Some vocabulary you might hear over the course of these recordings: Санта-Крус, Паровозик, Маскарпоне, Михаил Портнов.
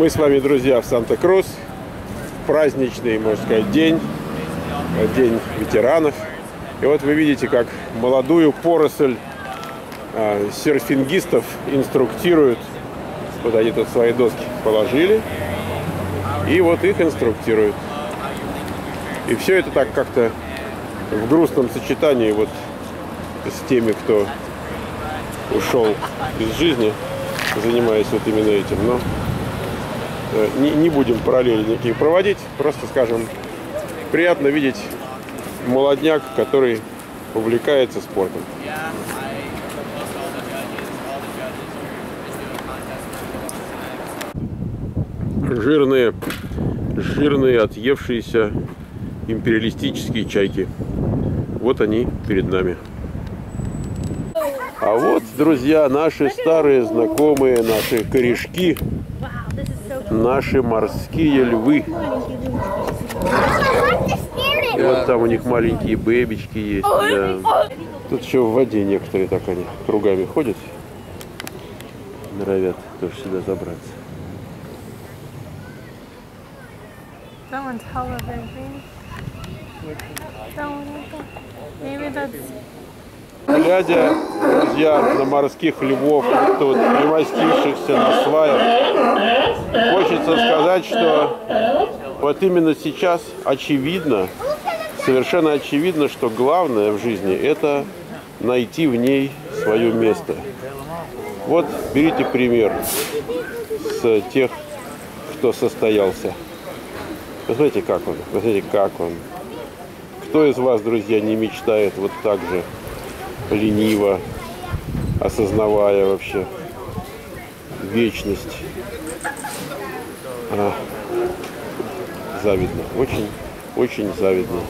Мы с вами, друзья, в Санта-Крус. Праздничный, можно сказать, день ветеранов. И вот вы видите, как молодую поросль серфингистов инструктируют. Вот они тут свои доски положили. И вот их инструктируют. И все это так как-то в грустном сочетании вот с теми, кто ушел из жизни, занимаясь вот именно этим. Но не будем параллели никакие проводить, просто скажем, приятно видеть молодняк, который увлекается спортом. Жирные, отъевшиеся империалистические чайки. Вот они перед нами. А вот, друзья, наши старые знакомые, наши корешки, наши морские львы. И вот там у них маленькие бэбички есть. Да. Тут еще в воде некоторые так они кругами ходят. Норовят тоже сюда забраться. Глядя, друзья, на морских львов, как-то вот примостившихся на сваях, хочется сказать, что вот именно сейчас очевидно, совершенно очевидно, что главное в жизни – это найти в ней свое место. Вот берите пример с тех, кто состоялся. Посмотрите, как он, посмотрите, как он. Кто из вас, друзья, не мечтает вот так же лениво, осознавая вообще вечность? Завидно, очень, очень завидно.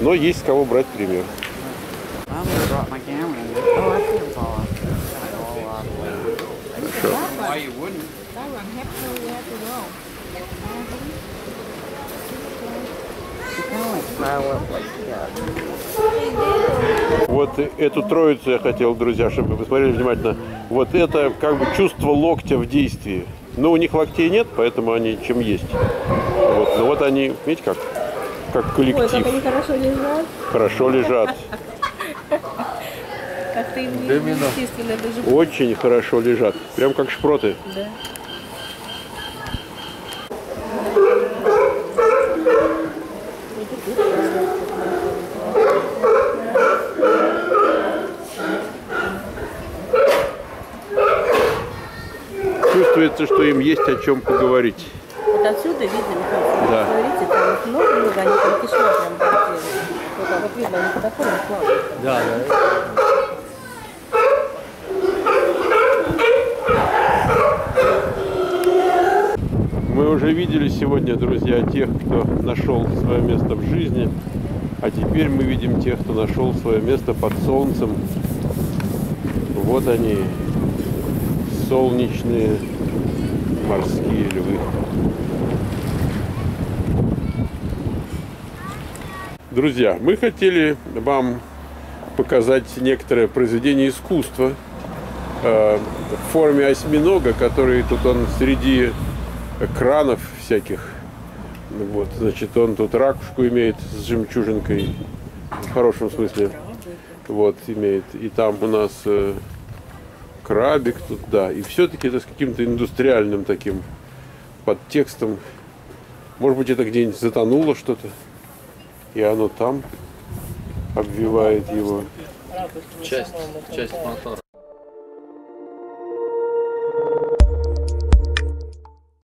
Но есть с кого брать пример. Хорошо. Вот эту троицу я хотел, друзья, чтобы вы посмотрели внимательно. Вот это как бы чувство локтя в действии. Но у них локтей нет, поэтому они чем есть. Вот, но вот они, видите, как коллектив. Ой, как они хорошо лежат. Хорошо лежат. Как-то им естественно даже. Очень хорошо лежат. Прям как шпроты. Да. Чувствуется, что им есть о чем поговорить. Вот отсюда видно, Михаил, да. Смотрите, там их много, они там кишки прям подделаны. Вот, а вот видно, они по такому плану. Да, да. Мы уже видели сегодня, друзья, тех, кто нашел свое место в жизни, а теперь мы видим тех, кто нашел свое место под солнцем. Вот они, солнечные морские львы. Друзья, мы хотели вам показать некоторое произведение искусства в форме осьминога, который тут он среди экранов всяких. Вот, значит, он тут ракушку имеет с жемчужинкой, в хорошем смысле. Вот, имеет. И там у нас крабик тут, да. И все-таки это с каким-то индустриальным таким подтекстом. Может быть, это где-нибудь затонуло что-то, и оно там обвивает его. Часть мотора.